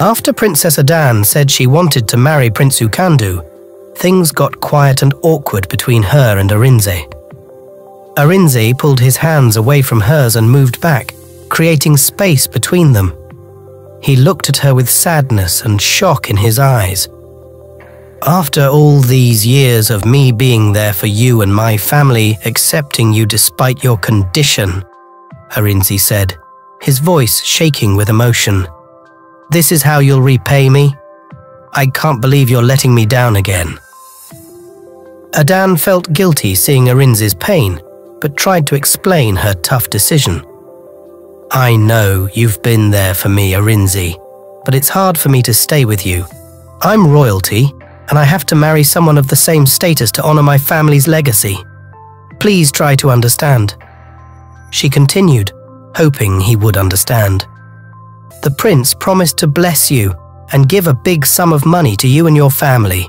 After Princess Adanne said she wanted to marry Prince Ukandu, things got quiet and awkward between her and Arinze. Arinze pulled his hands away from hers and moved back, creating space between them. He looked at her with sadness and shock in his eyes. "After all these years of me being there for you and my family, accepting you despite your condition," Arinze said, his voice shaking with emotion. "This is how you'll repay me? I can't believe you're letting me down again." Adanne felt guilty seeing Arinze's pain, but tried to explain her tough decision. "I know you've been there for me, Arinze, but it's hard for me to stay with you. I'm royalty, and I have to marry someone of the same status to honor my family's legacy. Please try to understand." She continued, hoping he would understand. "The prince promised to bless you and give a big sum of money to you and your family.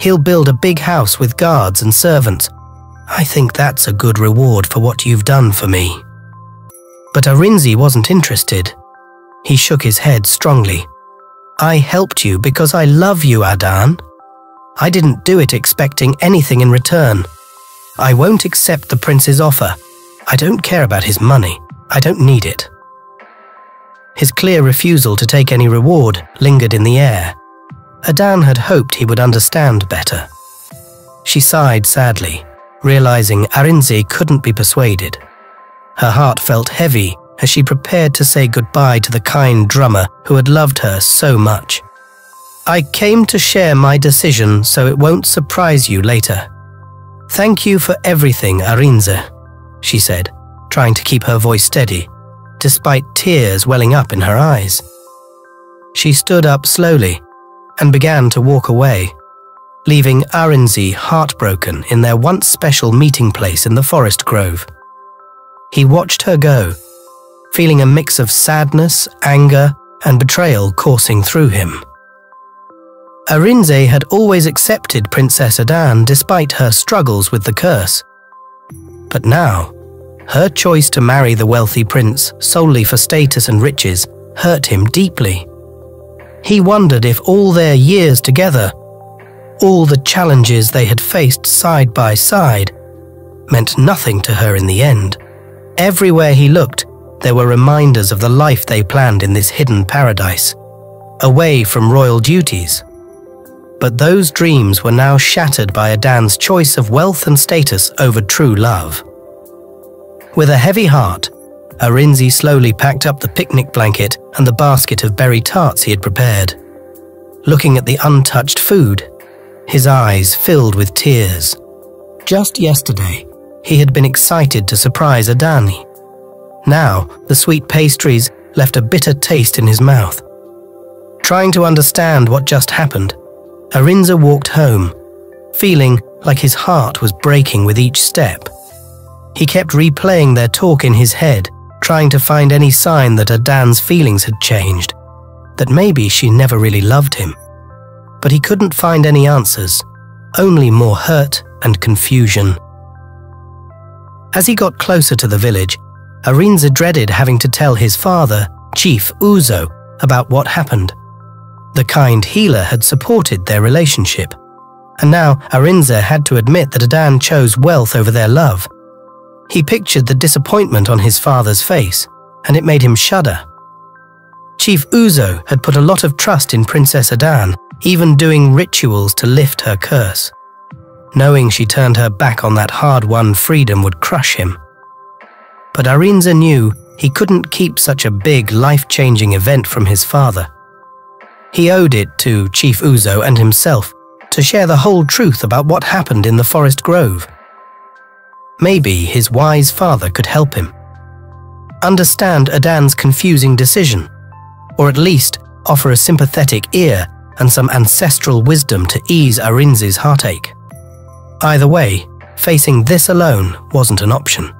He'll build a big house with guards and servants. I think that's a good reward for what you've done for me." But Arinze wasn't interested. He shook his head strongly. "I helped you because I love you, Adanne. I didn't do it expecting anything in return. I won't accept the prince's offer. I don't care about his money. I don't need it." His clear refusal to take any reward lingered in the air. Adanne had hoped he would understand better. She sighed sadly, realizing Arinze couldn't be persuaded. Her heart felt heavy as she prepared to say goodbye to the kind drummer who had loved her so much. "I came to share my decision so it won't surprise you later. Thank you for everything, Arinze," she said, trying to keep her voice steady, despite tears welling up in her eyes. She stood up slowly and began to walk away, leaving Arinze heartbroken in their once special meeting place in the forest grove. He watched her go, feeling a mix of sadness, anger, and betrayal coursing through him. Arinze had always accepted Princess Adanne despite her struggles with the curse. But now, her choice to marry the wealthy prince solely for status and riches hurt him deeply. He wondered if all their years together, all the challenges they had faced side by side, meant nothing to her in the end. Everywhere he looked, there were reminders of the life they planned in this hidden paradise, away from royal duties. But those dreams were now shattered by Adanne's choice of wealth and status over true love. With a heavy heart, Arinze slowly packed up the picnic blanket and the basket of berry tarts he had prepared. Looking at the untouched food, his eyes filled with tears. Just yesterday, he had been excited to surprise Adanne. Now, the sweet pastries left a bitter taste in his mouth. Trying to understand what just happened, Arinze walked home, feeling like his heart was breaking with each step. He kept replaying their talk in his head, trying to find any sign that Adanne's feelings had changed, that maybe she never really loved him. But he couldn't find any answers, only more hurt and confusion. As he got closer to the village, Arinze dreaded having to tell his father, Chief Uzo, about what happened. The kind healer had supported their relationship, and now Arinze had to admit that Adanne chose wealth over their love. He pictured the disappointment on his father's face, and it made him shudder. Chief Uzo had put a lot of trust in Princess Adanne, even doing rituals to lift her curse. Knowing she turned her back on that hard-won freedom would crush him. But Arinze knew he couldn't keep such a big, life-changing event from his father. He owed it to Chief Uzo and himself to share the whole truth about what happened in the forest grove. Maybe his wise father could help him understand Adanne's confusing decision, or at least offer a sympathetic ear and some ancestral wisdom to ease Arinze's heartache. Either way, facing this alone wasn't an option.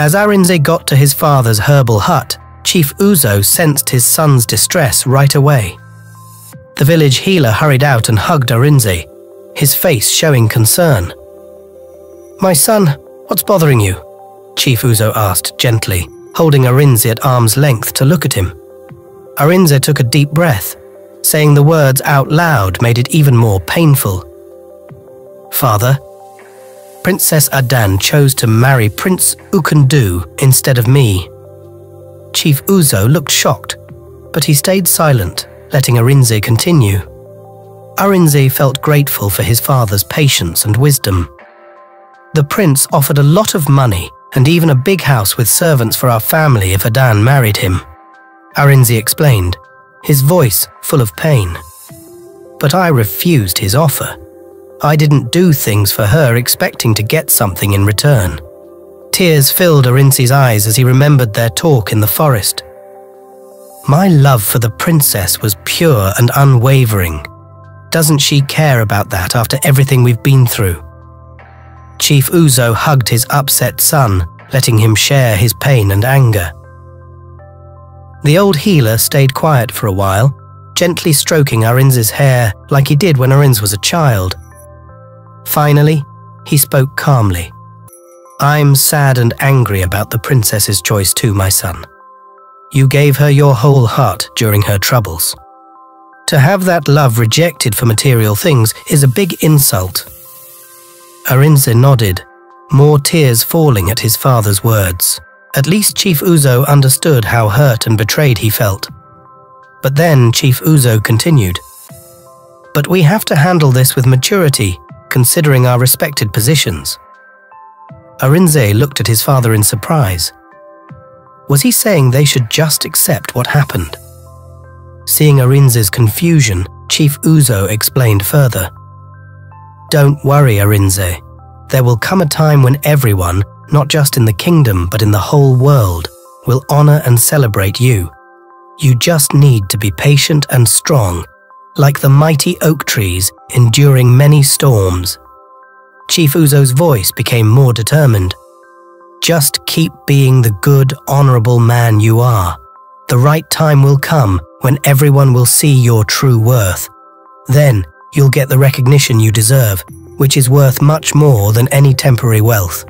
As Arinze got to his father's herbal hut, Chief Uzo sensed his son's distress right away. The village healer hurried out and hugged Arinze, his face showing concern. "My son, what's bothering you?" Chief Uzo asked gently, holding Arinze at arm's length to look at him. Arinze took a deep breath. Saying the words out loud made it even more painful. Father, Princess Adanne chose to marry Prince Ukandu instead of me. Chief Uzo looked shocked, but he stayed silent, letting Arinze continue. Arinze felt grateful for his father's patience and wisdom. The prince offered a lot of money and even a big house with servants for our family if Adanne married him, Arinze explained, his voice full of pain. But I refused his offer. I didn't do things for her expecting to get something in return. Tears filled Arinze's eyes as he remembered their talk in the forest. My love for the princess was pure and unwavering. Doesn't she care about that after everything we've been through? Chief Uzo hugged his upset son, letting him share his pain and anger. The old healer stayed quiet for a while, gently stroking Arinze's hair like he did when Arinze was a child. Finally, he spoke calmly. I'm sad and angry about the princess's choice too, my son. You gave her your whole heart during her troubles. To have that love rejected for material things is a big insult. Arinze nodded, more tears falling at his father's words. At least Chief Uzo understood how hurt and betrayed he felt. But then Chief Uzo continued. But we have to handle this with maturity, considering our respected positions. Arinze looked at his father in surprise. Was he saying they should just accept what happened? Seeing Arinze's confusion, Chief Uzo explained further. Don't worry, Arinze. There will come a time when everyone, not just in the kingdom but in the whole world, will honor and celebrate you. You just need to be patient and strong, like the mighty oak trees enduring many storms. Chief Uzo's voice became more determined. Just keep being the good, honorable man you are. The right time will come when everyone will see your true worth. Then you'll get the recognition you deserve, which is worth much more than any temporary wealth.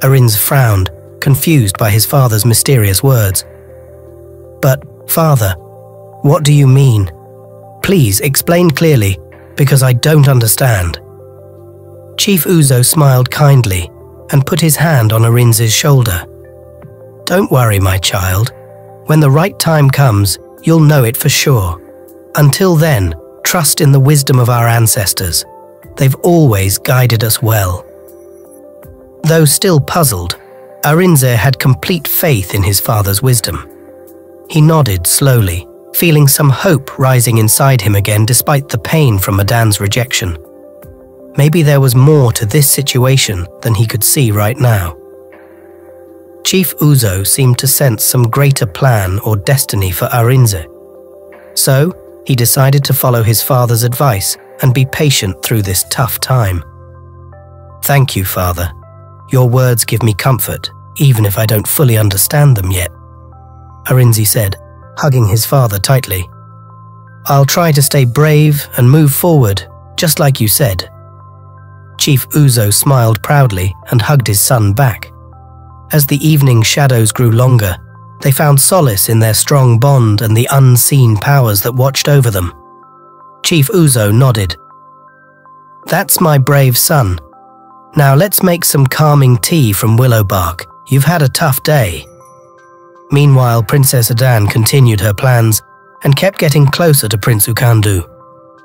Arinze frowned, confused by his father's mysterious words. But, Father, what do you mean? Please explain clearly, because I don't understand. Chief Uzo smiled kindly and put his hand on Arinze's shoulder. Don't worry, my child. When the right time comes, you'll know it for sure. Until then, trust in the wisdom of our ancestors. They've always guided us well. Though still puzzled, Arinze had complete faith in his father's wisdom. He nodded slowly, feeling some hope rising inside him again despite the pain from Adanne's rejection. Maybe there was more to this situation than he could see right now. Chief Uzo seemed to sense some greater plan or destiny for Arinze. So, he decided to follow his father's advice and be patient through this tough time. Thank you, Father. Your words give me comfort, even if I don't fully understand them yet, Arinze said, hugging his father tightly. I'll try to stay brave and move forward, just like you said. Chief Uzo smiled proudly and hugged his son back. As the evening shadows grew longer, they found solace in their strong bond and the unseen powers that watched over them. Chief Uzo nodded. That's my brave son. Now let's make some calming tea from willow bark. You've had a tough day. Meanwhile, Princess Adanne continued her plans and kept getting closer to Prince Ukandu.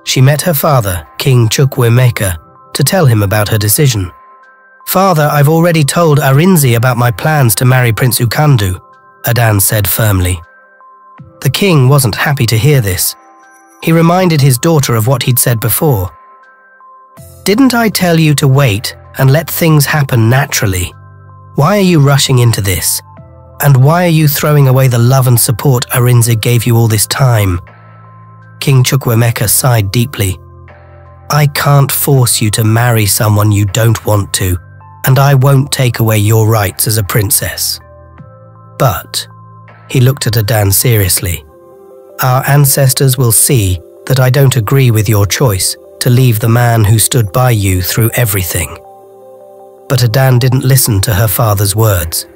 She met her father, King Chukwuemeka, to tell him about her decision. Father, I've already told Arinze about my plans to marry Prince Ukandu, Adanne said firmly. The king wasn't happy to hear this. He reminded his daughter of what he'd said before. Didn't I tell you to wait and let things happen naturally? Why are you rushing into this? And why are you throwing away the love and support Arinze gave you all this time? King Chukwuemeka sighed deeply. I can't force you to marry someone you don't want to, and I won't take away your rights as a princess. But, he looked at Adanne seriously, our ancestors will see that I don't agree with your choice to leave the man who stood by you through everything. But Adanne didn't listen to her father's words.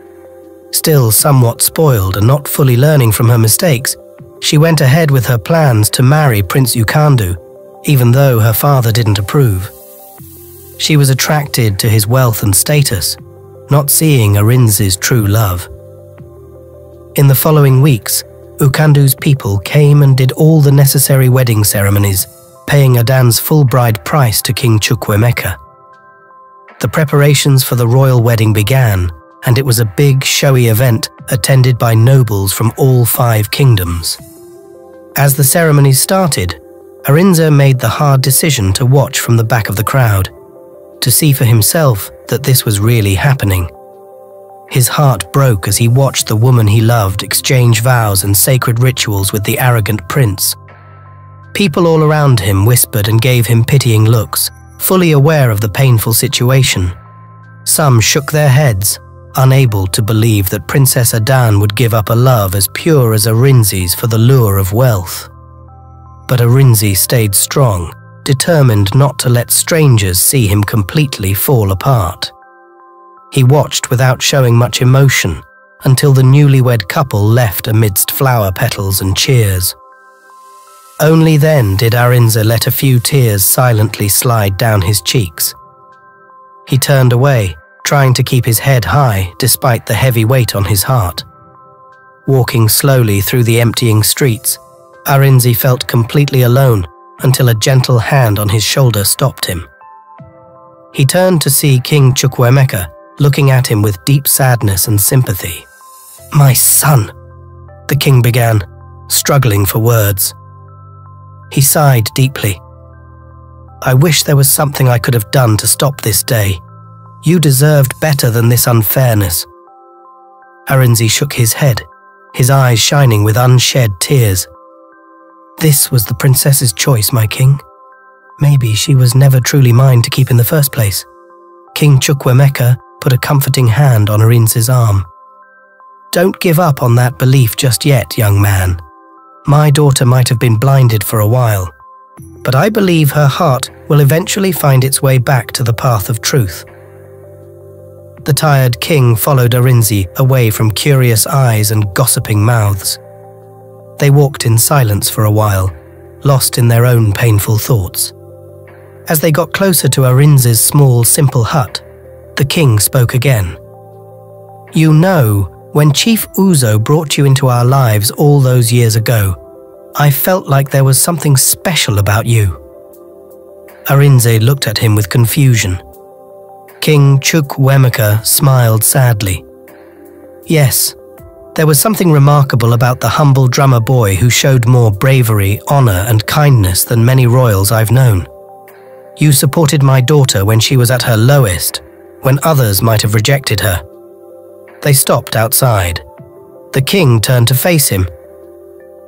Still somewhat spoiled and not fully learning from her mistakes, She went ahead with her plans to marry Prince Ukandu, even though her father didn't approve. She was attracted to his wealth and status, not seeing Arinze's true love. In the following weeks, Ukandu's people came and did all the necessary wedding ceremonies, paying Adanne's full bride price to King Chukwuemeka. The preparations for the royal wedding began, and it was a big, showy event attended by nobles from all 5 kingdoms. As the ceremonies started, Arinze made the hard decision to watch from the back of the crowd, to see for himself that this was really happening. His heart broke as he watched the woman he loved exchange vows and sacred rituals with the arrogant prince. People all around him whispered and gave him pitying looks, fully aware of the painful situation. Some shook their heads, unable to believe that Princess Adanne would give up a love as pure as Arinze's for the lure of wealth. But Arinze stayed strong, determined not to let strangers see him completely fall apart. He watched without showing much emotion until the newlywed couple left amidst flower petals and cheers. Only then did Arinze let a few tears silently slide down his cheeks. He turned away, trying to keep his head high despite the heavy weight on his heart. Walking slowly through the emptying streets, Arinze felt completely alone until a gentle hand on his shoulder stopped him. He turned to see King Chukwuemeka looking at him with deep sadness and sympathy. "My son," the king began, struggling for words. He sighed deeply. "I wish there was something I could have done to stop this day. You deserved better than this unfairness." Arinze shook his head, his eyes shining with unshed tears. "This was the princess's choice, my king. Maybe she was never truly mine to keep in the first place." King Chukwuemeka put a comforting hand on Arinze's arm. "Don't give up on that belief just yet, young man. My daughter might have been blinded for a while, but I believe her heart will eventually find its way back to the path of truth." The tired king followed Arinze away from curious eyes and gossiping mouths. They walked in silence for a while, lost in their own painful thoughts. As they got closer to Arinze's small, simple hut, the king spoke again. "You know, when Chief Uzo brought you into our lives all those years ago, I felt like there was something special about you." Arinze looked at him with confusion. King Chukwuemeka smiled sadly. "Yes, there was something remarkable about the humble drummer boy who showed more bravery, honor, and kindness than many royals I've known. You supported my daughter when she was at her lowest, when others might have rejected her." They stopped outside. The king turned to face him.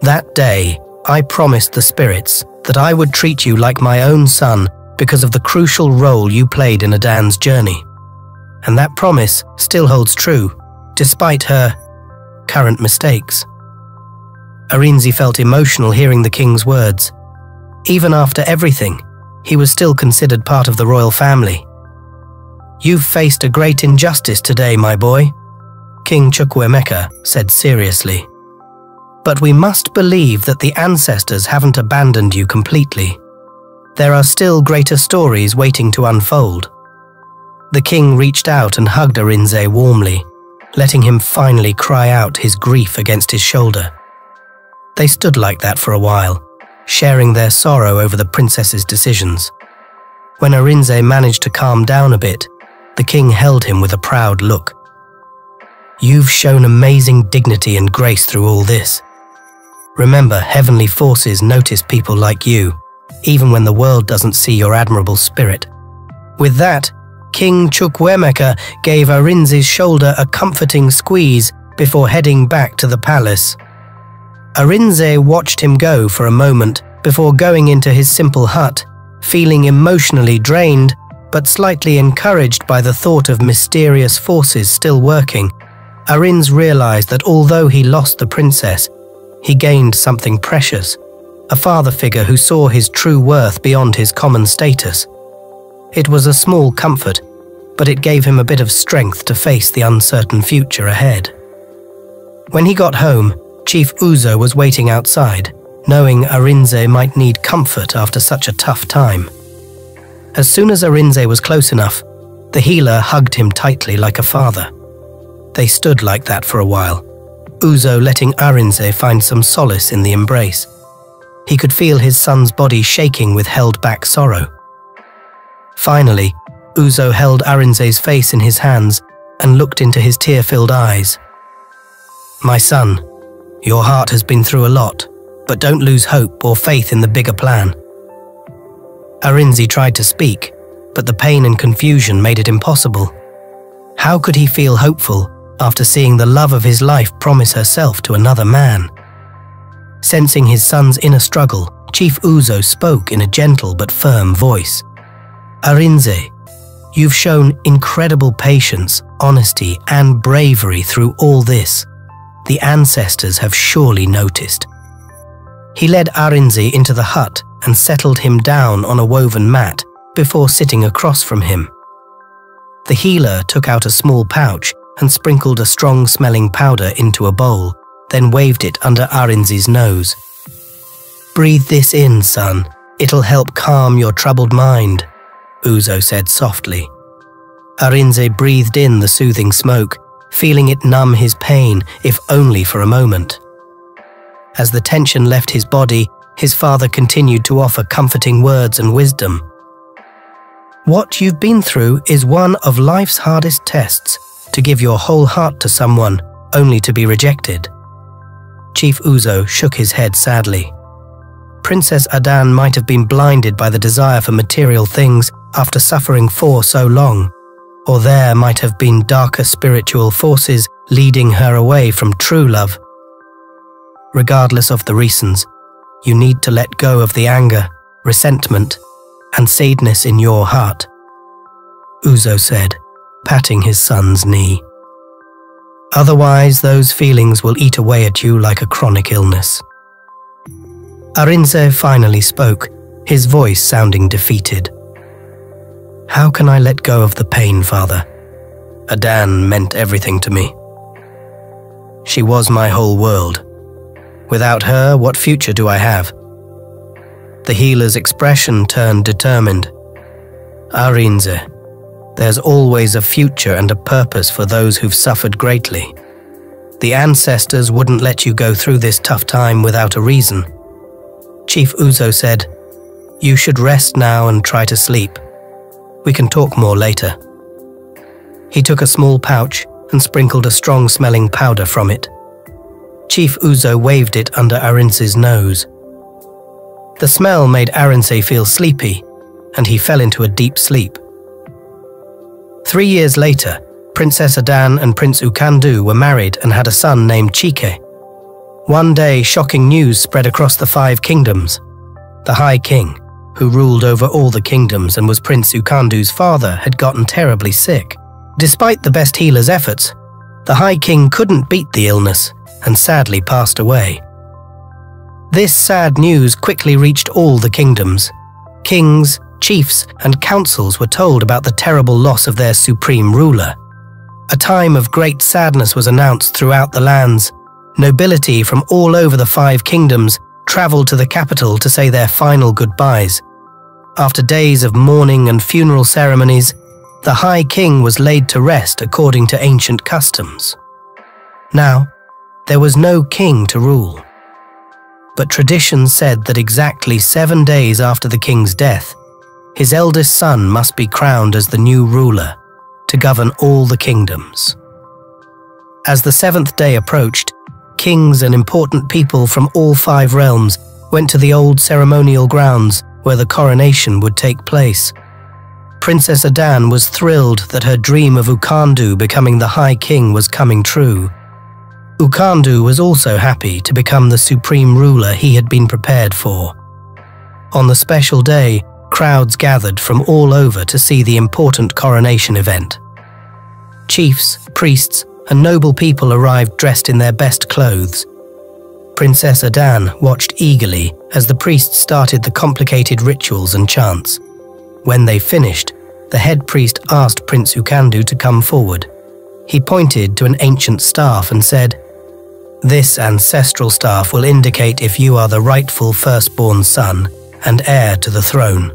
"That day, I promised the spirits that I would treat you like my own son because of the crucial role you played in Adanne's journey. And that promise still holds true, despite her current mistakes." Arinze felt emotional hearing the king's words. Even after everything, he was still considered part of the royal family. "You've faced a great injustice today, my boy," King Chukwuemeka said seriously. "But we must believe that the ancestors haven't abandoned you completely. There are still greater stories waiting to unfold." The king reached out and hugged Arinze warmly, letting him finally cry out his grief against his shoulder. They stood like that for a while, sharing their sorrow over the princess's decisions. When Arinze managed to calm down a bit, the king held him with a proud look. "You've shown amazing dignity and grace through all this. Remember, heavenly forces notice people like you, even when the world doesn't see your admirable spirit." With that, King Chukwuemeka gave Arinze's shoulder a comforting squeeze before heading back to the palace. Arinze watched him go for a moment before going into his simple hut, feeling emotionally drained but slightly encouraged by the thought of mysterious forces still working. Arinze realized that although he lost the princess, he gained something precious. A father figure who saw his true worth beyond his common status. It was a small comfort, but it gave him a bit of strength to face the uncertain future ahead. When he got home, Chief Uzo was waiting outside, knowing Arinze might need comfort after such a tough time. As soon as Arinze was close enough, the healer hugged him tightly like a father. They stood like that for a while, Uzo letting Arinze find some solace in the embrace. He could feel his son's body shaking with held-back sorrow. Finally, Uzo held Arinze's face in his hands and looked into his tear-filled eyes. "My son, your heart has been through a lot, but don't lose hope or faith in the bigger plan." Arinze tried to speak, but the pain and confusion made it impossible. How could he feel hopeful after seeing the love of his life promise herself to another man? Sensing his son's inner struggle, Chief Uzo spoke in a gentle but firm voice. "Arinze, you've shown incredible patience, honesty, and bravery through all this. The ancestors have surely noticed." He led Arinze into the hut and settled him down on a woven mat before sitting across from him. The healer took out a small pouch and sprinkled a strong-smelling powder into a bowl, then waved it under Arinze's nose. "Breathe this in, son. It'll help calm your troubled mind," Uzo said softly. Arinze breathed in the soothing smoke, feeling it numb his pain, if only for a moment. As the tension left his body, his father continued to offer comforting words and wisdom. "What you've been through is one of life's hardest tests, to give your whole heart to someone, only to be rejected." Chief Uzo shook his head sadly. Princess Adanne might have been blinded by the desire for material things after suffering for so long, or there might have been darker spiritual forces leading her away from true love. Regardless of the reasons, you need to let go of the anger, resentment, and sadness in your heart, Uzo said, patting his son's knee. "Otherwise, those feelings will eat away at you like a chronic illness." Arinze finally spoke, his voice sounding defeated. "How can I let go of the pain, Father? Adanne meant everything to me. She was my whole world. Without her, what future do I have?" The healer's expression turned determined. "Arinze, there's always a future and a purpose for those who've suffered greatly. The ancestors wouldn't let you go through this tough time without a reason." Chief Uzo said, "You should rest now and try to sleep. We can talk more later." He took a small pouch and sprinkled a strong-smelling powder from it. Chief Uzo waved it under Arinze's nose. The smell made Arinze feel sleepy, and he fell into a deep sleep. 3 years later, Princess Adanne and Prince Ukandu were married and had a son named Chike. One day, shocking news spread across the 5 kingdoms. The High King, who ruled over all the kingdoms and was Prince Ukandu's father, had gotten terribly sick. Despite the best healer's efforts, the High King couldn't beat the illness and sadly passed away. This sad news quickly reached all the kingdoms. Kings, chiefs, and councils were told about the terrible loss of their supreme ruler. A time of great sadness was announced throughout the lands. Nobility from all over the 5 kingdoms traveled to the capital to say their final goodbyes. After days of mourning and funeral ceremonies, the High King was laid to rest according to ancient customs. Now, there was no king to rule. But tradition said that exactly 7 days after the king's death, his eldest son must be crowned as the new ruler to govern all the kingdoms. As the 7th day approached, kings and important people from all 5 realms went to the old ceremonial grounds where the coronation would take place. Princess Adanne was thrilled that her dream of Ukandu becoming the High King was coming true. Ukandu was also happy to become the supreme ruler he had been prepared for. On the special day, crowds gathered from all over to see the important coronation event. Chiefs, priests, and noble people arrived dressed in their best clothes. Princess Adanne watched eagerly as the priests started the complicated rituals and chants. When they finished, the head priest asked Prince Ukandu to come forward. He pointed to an ancient staff and said, This ancestral staff will indicate if you are the rightful firstborn son and heir to the throne.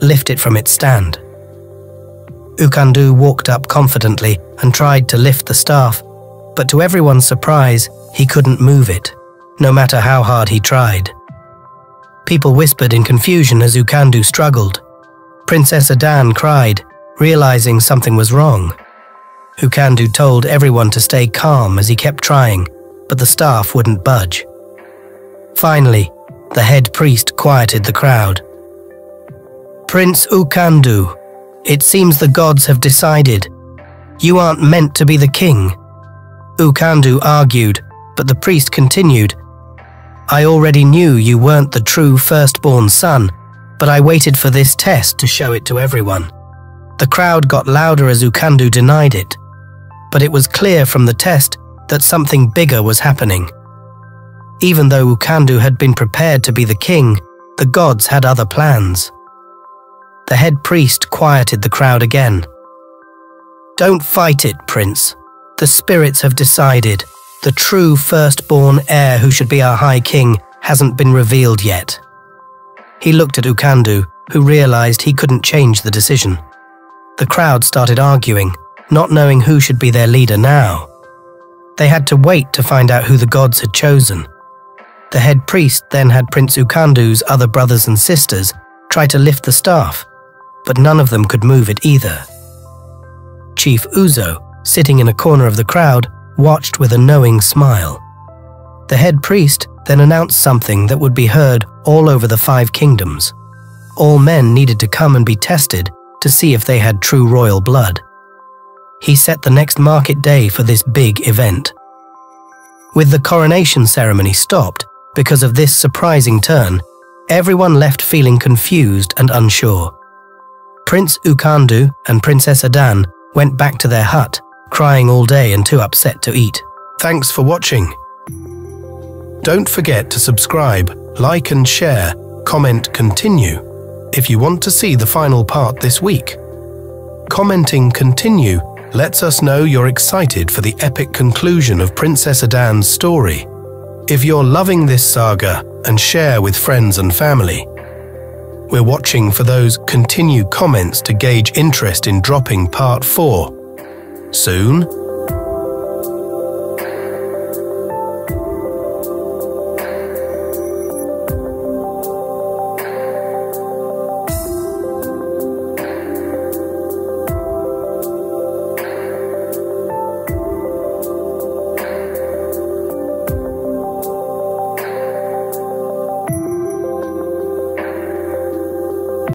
Lift it from its stand. Ukandu walked up confidently and tried to lift the staff, but to everyone's surprise, he couldn't move it, no matter how hard he tried. People whispered in confusion as Ukandu struggled. Princess Adanne cried, realizing something was wrong. Ukandu told everyone to stay calm as he kept trying, but the staff wouldn't budge. Finally, the head priest quieted the crowd. "Prince Ukandu, it seems the gods have decided. You aren't meant to be the king." Ukandu argued, but the priest continued, "I already knew you weren't the true firstborn son, but I waited for this test to show it to everyone." The crowd got louder as Ukandu denied it, but it was clear from the test that something bigger was happening. Even though Ukandu had been prepared to be the king, the gods had other plans. The head priest quieted the crowd again. "Don't fight it, Prince. The spirits have decided. The true firstborn heir who should be our High King hasn't been revealed yet." He looked at Ukandu, who realized he couldn't change the decision. The crowd started arguing, not knowing who should be their leader now. They had to wait to find out who the gods had chosen. The head priest then had Prince Ukandu's other brothers and sisters try to lift the staff, but none of them could move it either. Chief Uzo, sitting in a corner of the crowd, watched with a knowing smile. The head priest then announced something that would be heard all over the 5 kingdoms. All men needed to come and be tested to see if they had true royal blood. He set the next market day for this big event. With the coronation ceremony stopped because of this surprising turn, everyone left feeling confused and unsure. Prince Ukandu and Princess Adanne went back to their hut, crying all day and too upset to eat. Thanks for watching. Don't forget to subscribe, like and share, comment continue. If you want to see the final part this week, commenting continue lets us know you're excited for the epic conclusion of Princess Adanne's story. If you're loving this saga and share with friends and family, we're watching for those continue comments to gauge interest in dropping part 4 soon.